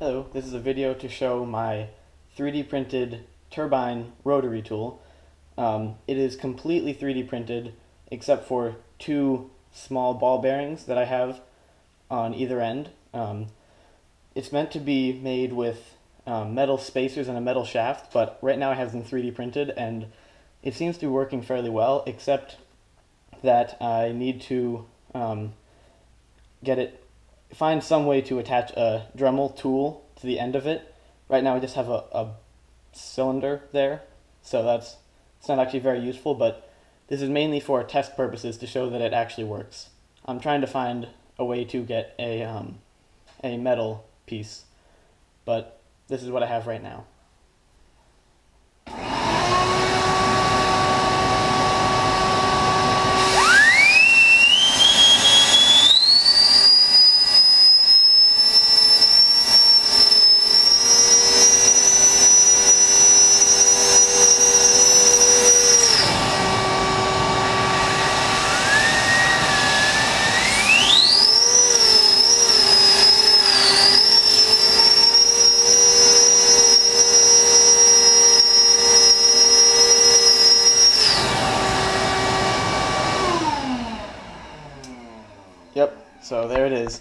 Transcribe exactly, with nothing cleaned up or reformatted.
Hello, this is a video to show my three D printed turbine rotary tool. Um, it is completely three D printed except for two small ball bearings that I have on either end. Um, it's meant to be made with um, metal spacers and a metal shaft, but right now I have them three D printed and it seems to be working fairly well, except that I need to um, get it find some way to attach a Dremel tool to the end of it. Right now I just have a, a cylinder there, so that's it's not actually very useful, but this is mainly for test purposes to show that it actually works. I'm trying to find a way to get a, um, a metal piece, but this is what I have right now. Yep, so there it is.